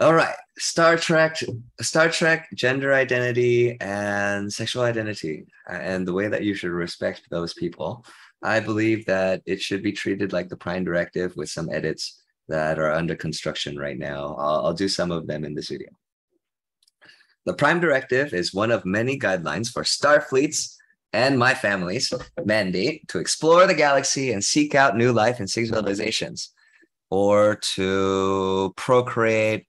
All right. Star Trek, gender identity and sexual identity and the way that you should respect those people. I believe that it should be treated like the Prime Directive with some edits that are under construction right now. I'll do some of them in this video. The Prime Directive is one of many guidelines for Starfleet's and my family's mandate to explore the galaxy and seek out new life and civilizations, or to procreate,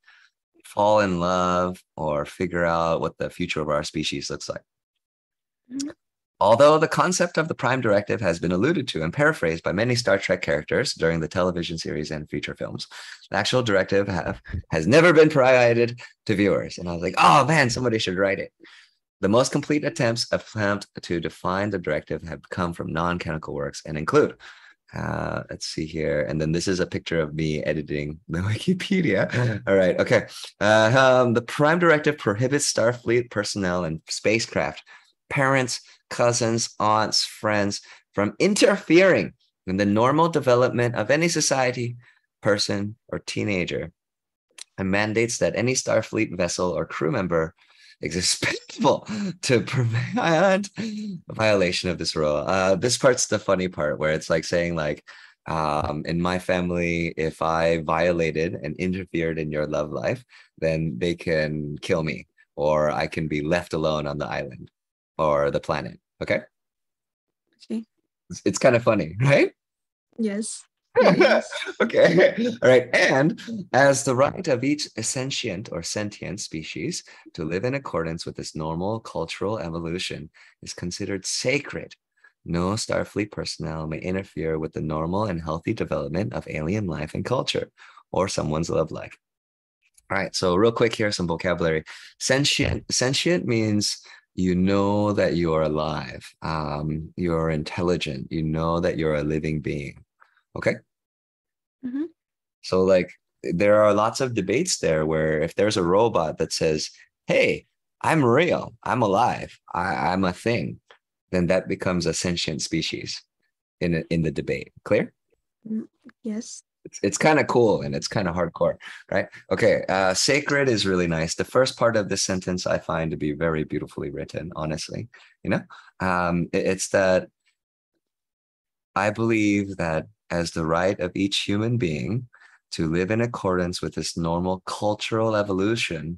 fall in love, or figure out what the future of our species looks like. Although the concept of the Prime Directive has been alluded to and paraphrased by many Star Trek characters during the television series and feature films, the actual directive has never been provided to viewers. And I was like, oh man, somebody should write it. The most complete attempt to define the directive have come from non-canonical works and include, let's see here. And then this is a picture of me editing the Wikipedia. All right, okay. The Prime Directive prohibits Starfleet personnel and spacecraft, parents, cousins, aunts, friends from interfering in the normal development of any society, person, or teenager, and mandates that any Starfleet vessel or crew member is responsible to prevent violation of this rule. This part's the funny part where it's like saying like, in my family, if I violated and interfered in your love life, then they can kill me, or I can be left alone on the island or the planet. Okay. It's kind of funny, right? Yes. Okay. All right. And as the right of each sentient or sentient species to live in accordance with its normal cultural evolution is considered sacred, no Starfleet personnel may interfere with the normal and healthy development of alien life and culture or someone's love life. All right. So real quick, here's some vocabulary. Sentient means you know that you are alive. You're intelligent. You know that you're a living being. Okay? Mm-hmm. So like there are lots of debates there where if there's a robot that says, hey, I'm real, I'm alive, I'm a thing, then that becomes a sentient species in the debate. Clear? Yes. It's kind of cool and it's kind of hardcore, right? Okay, sacred is really nice. The first part of this sentence I find to be very beautifully written, honestly. You know, it's that I believe that as the right of each human being to live in accordance with this normal cultural evolution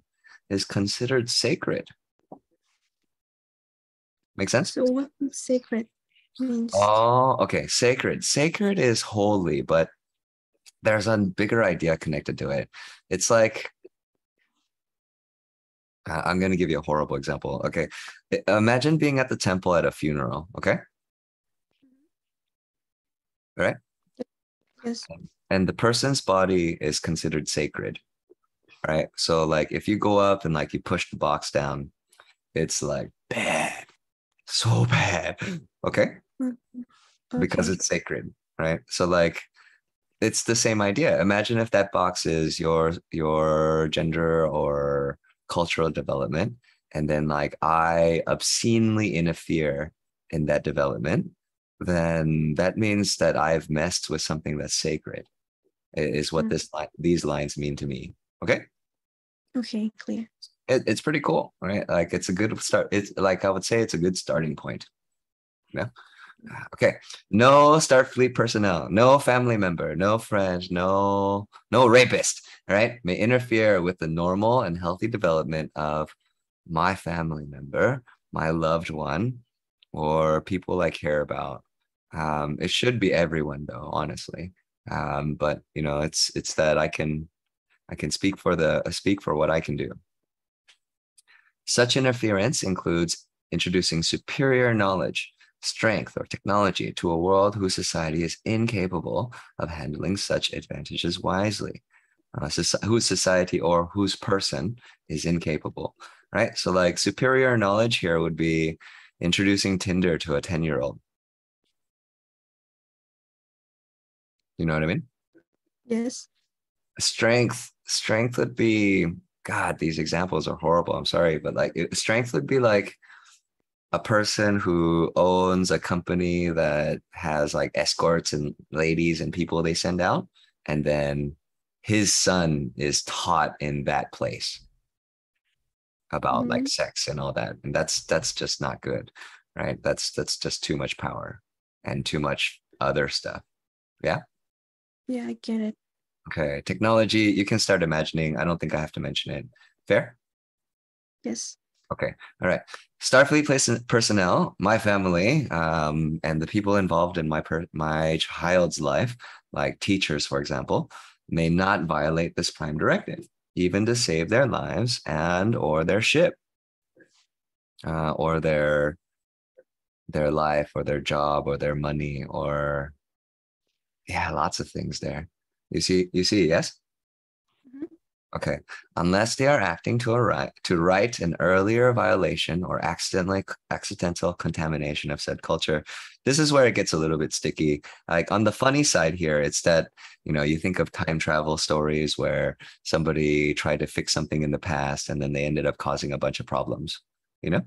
is considered sacred. Make sense? So what is sacred means? Oh, okay, sacred. Sacred is holy, but there's a bigger idea connected to it. It's like, I'm going to give you a horrible example. Okay. Imagine being at the temple at a funeral. Okay. All right. Yes. And the person's body is considered sacred. All right. So like, if you go up and like you push the box down, it's like bad, so bad. Okay. Okay. Because it's sacred. Right. So like, it's the same idea. Imagine if that box is your gender or cultural development, and then like I obscenely interfere in that development, then that means that I've messed with something that's sacred, is what these lines mean to me. Okay? Okay, clear. It's pretty cool, right? Like it's a good start. It's like I would say it's a good starting point. Yeah. You know? Okay, no Starfleet personnel, no family member, no friend, no rapist, right, may interfere with the normal and healthy development of my family member, my loved one, or people I care about. It should be everyone, though, honestly. But you know, it's that I can speak for what I can do. Such interference includes introducing superior knowledge, strength, or technology to a world whose society is incapable of handling such advantages wisely, whose society or whose person is incapable, right? So like superior knowledge here would be introducing Tinder to a 10-year-old. You know what I mean? Yes. Strength would be, God, these examples are horrible. I'm sorry, but like strength would be like a person who owns a company that has like escorts and ladies and people they send out, and then his son is taught in that place about mm-hmm. like sex and all that. And that's just not good, right? That's just too much power and too much other stuff. Yeah. Yeah, I get it. Okay. Technology, you can start imagining. I don't think I have to mention it. Fair? Yes. Okay. All right. Starfleet personnel, my family, and the people involved in my child's life, like teachers, for example, may not violate this Prime Directive, even to save their lives and or their ship, or their life or their job or their money or yeah, lots of things there. You see, yes? Okay, unless they are acting to right an earlier violation or accidental contamination of said culture. This is where it gets a little bit sticky. Like on the funny side here, it's that, you know, you think of time travel stories where somebody tried to fix something in the past and then they ended up causing a bunch of problems, you know?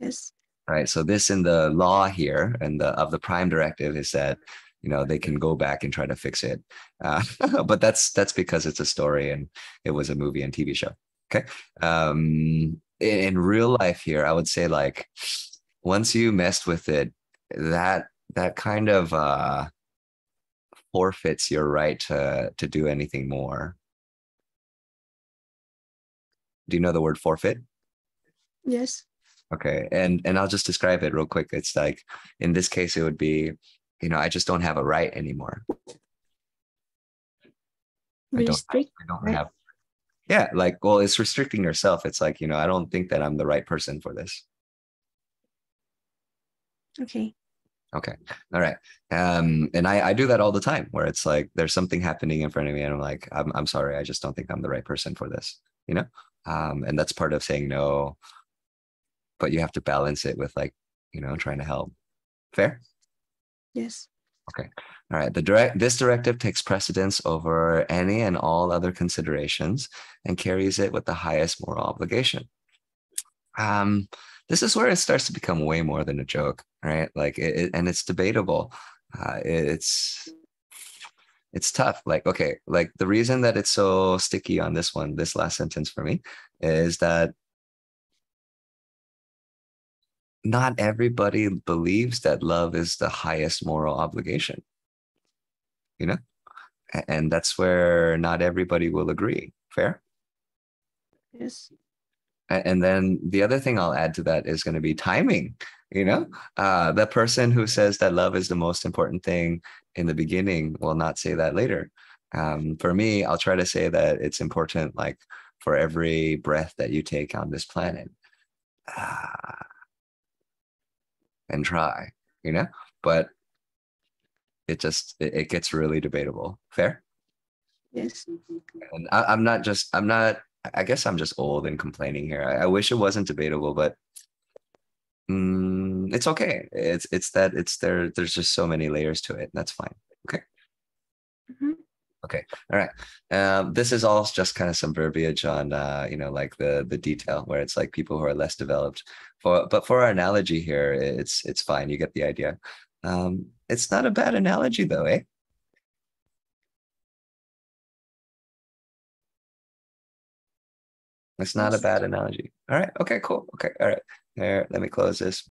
Yes. All right, so this in the law here and of the Prime Directive is that, you know, they can go back and try to fix it. But that's because it's a story and it was a movie and TV show. Okay. In real life here, I would say like once you messed with it, that kind of forfeits your right to do anything more. Do you know the word forfeit? Yes. Okay. And I'll just describe it real quick. It's like in this case, it would be, you know, I just don't have a right anymore. I don't have. Yeah, like, well, it's restricting yourself. It's like, you know, I don't think that I'm the right person for this. Okay. All right. And I do that all the time where it's like, there's something happening in front of me and I'm like, I'm sorry. I just don't think I'm the right person for this, you know? And that's part of saying no, but you have to balance it with like, you know, trying to help. Fair? Yes. Okay. All right. This directive takes precedence over any and all other considerations and carries it with the highest moral obligation. This is where it starts to become way more than a joke, right? Like, and it's debatable. It's tough. Like, okay, like the reason that it's so sticky on this one, this last sentence for me, is that not everybody believes that love is the highest moral obligation, you know? And that's where not everybody will agree. Fair? Yes. And then the other thing I'll add to that is going to be timing, you know? The person who says that love is the most important thing in the beginning will not say that later. For me, I'll try to say that it's important, like, for every breath that you take on this planet. And try, you know, but it gets really debatable. Fair? Yes. And I guess I'm just old and complaining here. I wish it wasn't debatable, but it's okay. There's just so many layers to it. That's fine. Okay. Mm-hmm. Okay. All right. This is all just kind of some verbiage on, you know, like the detail where it's like people who are less developed. But for our analogy here, it's fine. You get the idea. It's not a bad analogy though, eh? It's not a bad analogy. All right. Okay, cool. Okay. All right. There, let me close this.